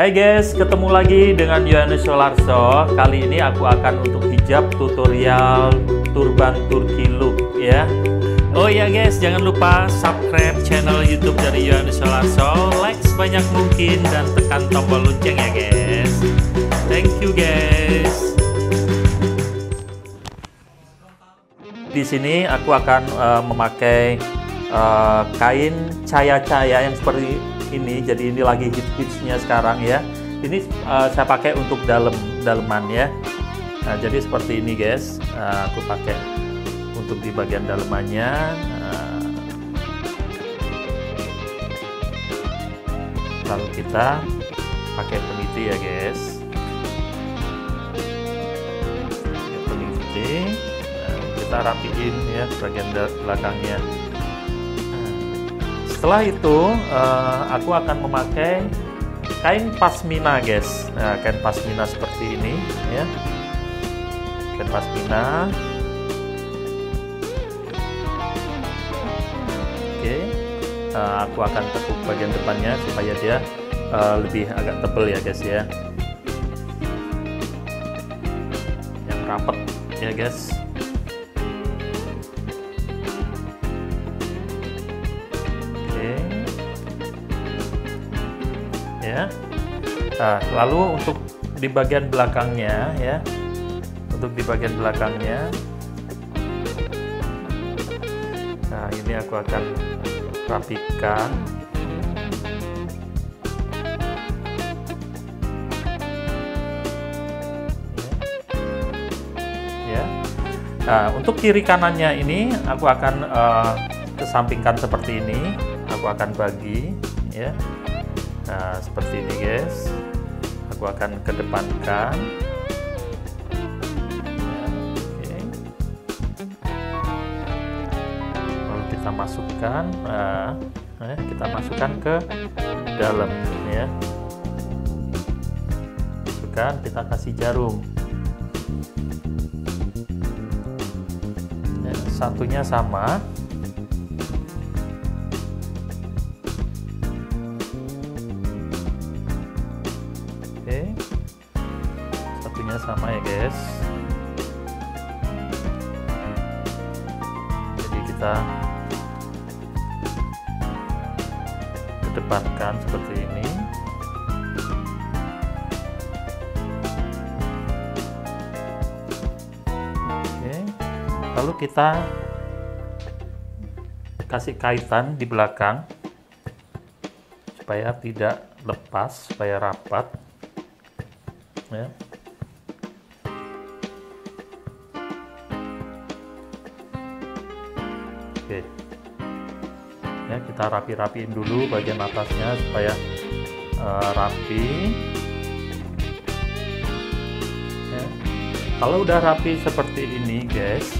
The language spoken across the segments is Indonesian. Hai guys, ketemu lagi dengan Yohanes Soelarso. Kali ini aku akan untuk hijab tutorial turban Turki look ya. Oh iya guys, jangan lupa subscribe channel YouTube dari Yohanes Soelarso, like sebanyak mungkin dan tekan tombol lonceng ya guys. Thank you guys. Di sini aku akan memakai kain caya-caya yang seperti ini, jadi ini lagi hits-hitsnya sekarang ya. Ini saya pakai untuk daleman ya. Nah, jadi seperti ini guys, aku pakai untuk di bagian dalemannya. Lalu kita pakai peniti ya guys. Peniti, nah, kita rapiin ya bagian belakangnya. Setelah itu aku akan memakai kain pasmina guys. Nah, kain pasmina seperti ini ya. Kain pasmina. Oke. Aku akan tekuk bagian depannya supaya dia lebih agak tebal ya guys ya. Yang rapat ya guys. Ya. Nah, lalu untuk di bagian belakangnya ya, untuk di bagian belakangnya, nah ini aku akan rapikan. Ya. Nah, untuk kiri kanannya ini aku akan kesampingkan seperti ini. Aku akan bagi ya. Nah, seperti ini guys, aku akan kedepankan. Oke. Lalu kita masukkan ke dalam ya. Masukkan, kita kasih jarum. Dan satunya sama. Satunya sama ya guys, jadi kita kedepankan seperti ini. Oke, lalu kita kasih kaitan di belakang supaya tidak lepas, supaya rapat ya. Oke. Ya, kita rapi-rapiin dulu bagian atasnya supaya rapi ya. Kalau udah rapi seperti ini guys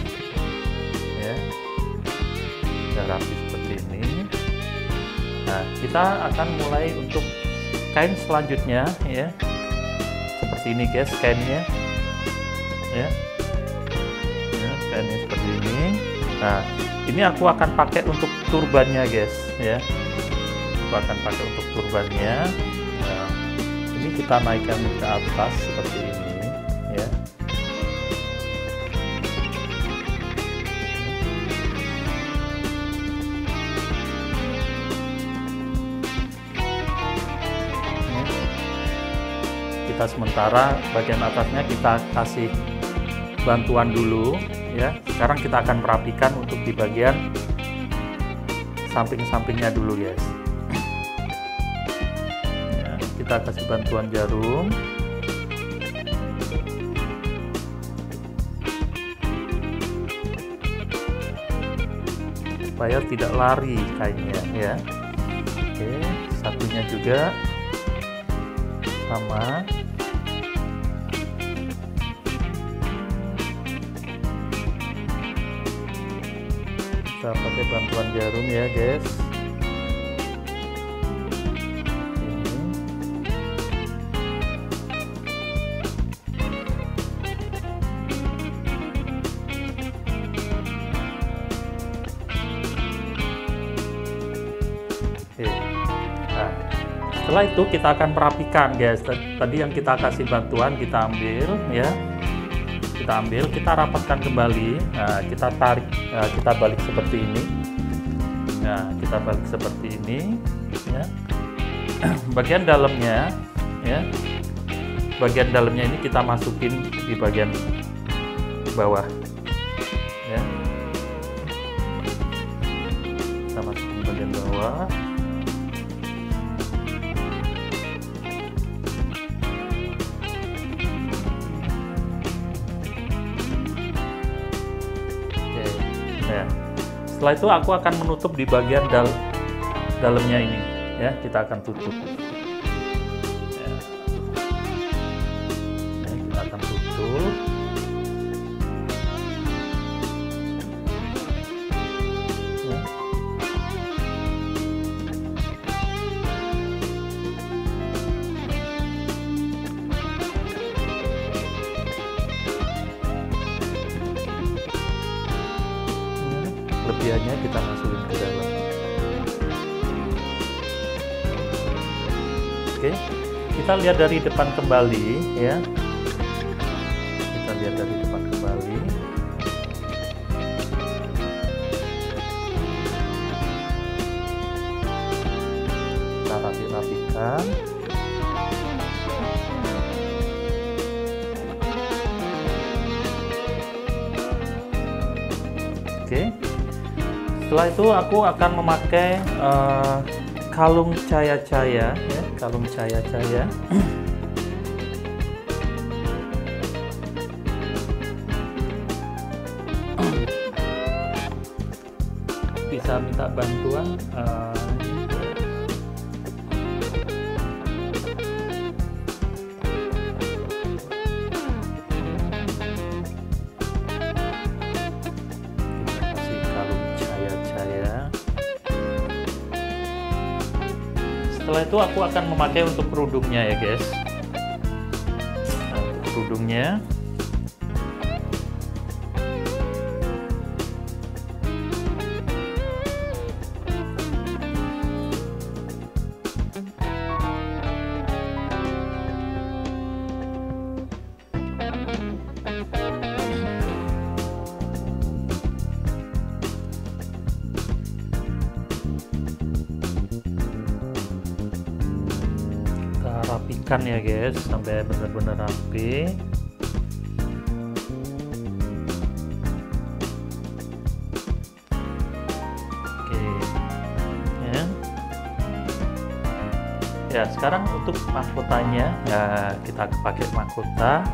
ya, udah rapi seperti ini, nah kita akan mulai untuk kain selanjutnya ya. Seperti ini guys kainnya ya. Ya, kainnya seperti ini. Nah, ini aku akan pakai untuk turbannya guys ya. Aku akan pakai untuk turbannya. Nah, ini kita naikkan ke atas seperti ini ya. Sementara bagian atasnya kita kasih bantuan dulu ya. Sekarang kita akan merapikan untuk di bagian samping-sampingnya dulu guys ya, kita kasih bantuan jarum. Supaya tidak lari kainnya ya. Oke, satunya juga sama. Kita pakai bantuan jarum ya guys. Ini. Oke. Nah, Setelah itu kita akan perapikan, guys. Tadi yang kita kasih bantuan kita ambil, ya. Kita ambil, kita rapatkan kembali. Nah, kita tarik, kita balik seperti ini. Nah, kita balik seperti ini, ya. Bagian dalamnya, ya. Bagian dalamnya ini kita masukin di bagian bawah, ya. Kita masukin bagian bawah. Setelah itu aku akan menutup di bagian dalamnya ini, ya. Kita akan tutup, ya. Ya, kita akan tutup. Ya. Kelebihannya kita masukin ke dalam. Oke, kita lihat dari depan kembali, ya. Kita lihat dari depan kembali. Kita rapi-rapikan. Oke. Setelah itu aku akan memakai kalung cahaya-cahaya, ya, kalung cahaya-cahaya. Bisa minta bantuan. Setelah itu aku akan memakai untuk kerudungnya, ya, guys. Nah, untuk kerudungnya, rapikan, ya, guys, sampai benar-benar rapi. Oke, ya. Ya, sekarang untuk mahkotanya, ya, kita pakai mahkota.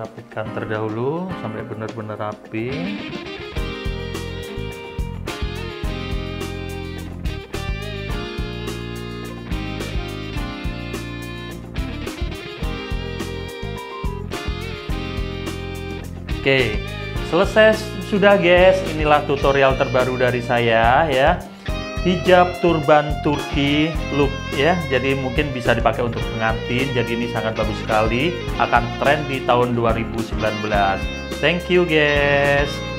Rapikan terdahulu sampai benar-benar rapi. Oke, selesai sudah, guys. Inilah tutorial terbaru dari saya, ya. Hijab turban Turki look, ya, jadi mungkin bisa dipakai untuk pengantin. Jadi ini sangat bagus sekali, akan tren di tahun 2019. Thank you, guys.